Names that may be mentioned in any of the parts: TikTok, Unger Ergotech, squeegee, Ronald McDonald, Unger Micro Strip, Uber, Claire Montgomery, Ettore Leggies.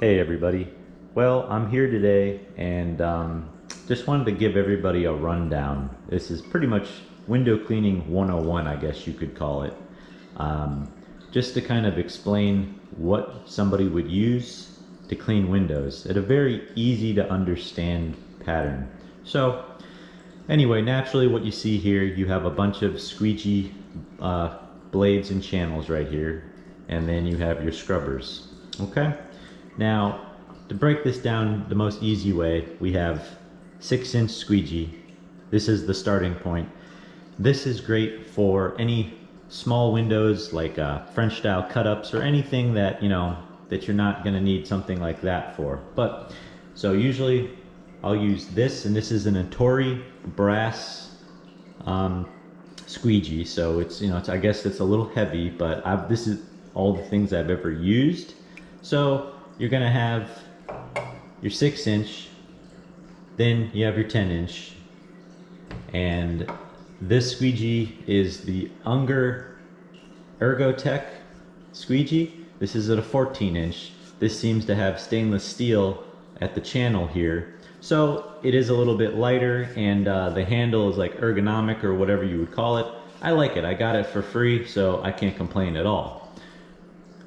Hey everybody, well I'm here today and just wanted to give everybody a rundown. This is pretty much window cleaning 101, I guess you could call it, just to kind of explain what somebody would use to clean windows at a very easy to understand pattern. So anyway, naturally what you see here, you have a bunch of squeegee blades and channels right here, and then you have your scrubbers, okay? Now, to break this down the most easy way, we have 6-inch squeegee. This is the starting point. This is great for any small windows like French style cut-ups or anything that, you know, that you're not gonna need something like that for. But, so usually I'll use this, and this is an Ettore brass squeegee. So it's, you know, I guess it's a little heavy, but this is all the things I've ever used. So, you're gonna have your 6-inch, then you have your 10-inch, and this squeegee is the Unger Ergotech squeegee. This is at a 14-inch. This seems to have stainless steel at the channel here, so it is a little bit lighter, and the handle is like ergonomic or whatever you would call it. I like it. I got it for free, so I can't complain at all.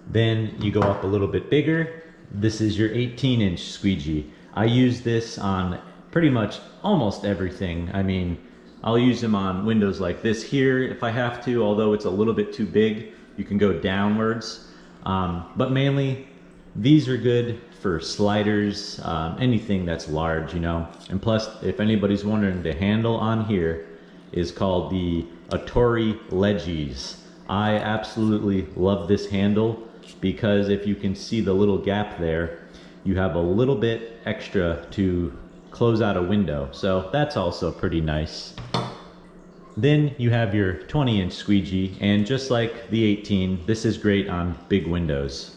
Then you go up a little bit bigger. This is your 18-inch squeegee. I use this on pretty much almost everything. I mean, I'll use them on windows like this here if I have to, although it's a little bit too big. You can go downwards. But mainly, these are good for sliders, anything that's large, you know. And plus, if anybody's wondering, the handle on here is called the Ettore Leggies. I absolutely love this handle, because if you can see the little gap there, you have a little bit extra to close out a window, so that's also pretty nice. Then you have your 20-inch squeegee, and just like the 18, this is great on big windows.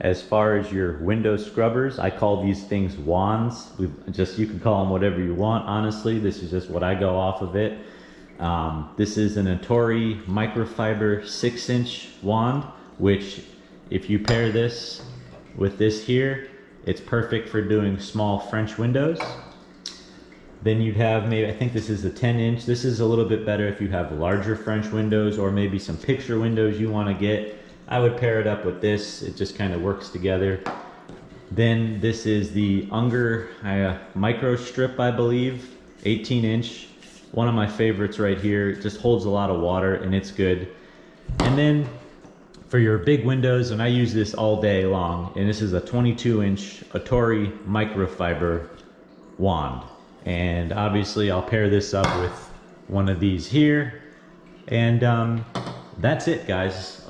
As far as your window scrubbers, I call these things wands. You can call them whatever you want, honestly. This is just what I go off of it. This is an Ettore microfiber 6-inch wand, which if you pair this with this here, it's perfect for doing small French windows. Then you'd have maybe, I think this is the 10-inch. This is a little bit better if you have larger French windows or maybe some picture windows you want to get. I would pair it up with this. It just kind of works together. Then this is the Unger Micro Strip, I believe, 18-inch. One of my favorites right here. It just holds a lot of water and it's good. And then for your big windows, and I use this all day long, and this is a 22-inch Ettore microfiber wand. And obviously I'll pair this up with one of these here. And that's it, guys.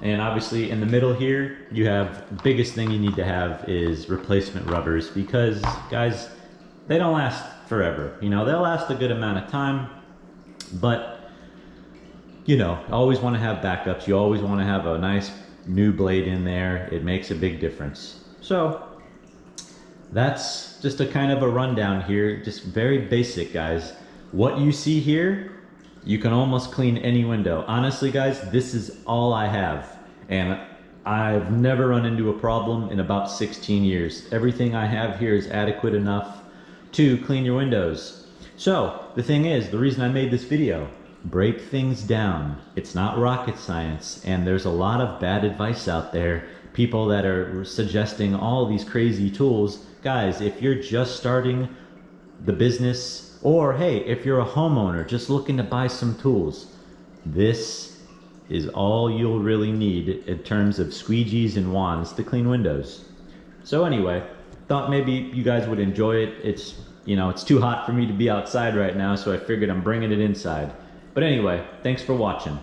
And obviously in the middle here, you have the biggest thing you need to have is replacement rubbers, because guys, they don't last forever. You know, they'll last a good amount of time, but you know, always want to have backups. You always want to have a nice new blade in there. It makes a big difference. So that's just a kind of a rundown here. Just very basic, guys. What you see here, you can almost clean any window. Honestly, guys, this is all I have. And I've never run into a problem in about 16 years. Everything I have here is adequate enough to clean your windows. So, the thing is, the reason I made this video, break things down. It's not rocket science, and there's a lot of bad advice out there. People that are suggesting all these crazy tools. Guys, if you're just starting the business, or hey, if you're a homeowner just looking to buy some tools, this is all you'll really need in terms of squeegees and wands to clean windows. So anyway, thought maybe you guys would enjoy it. It's, you know, it's too hot for me to be outside right now, so I figured I'm bringing it inside. But anyway, thanks for watching.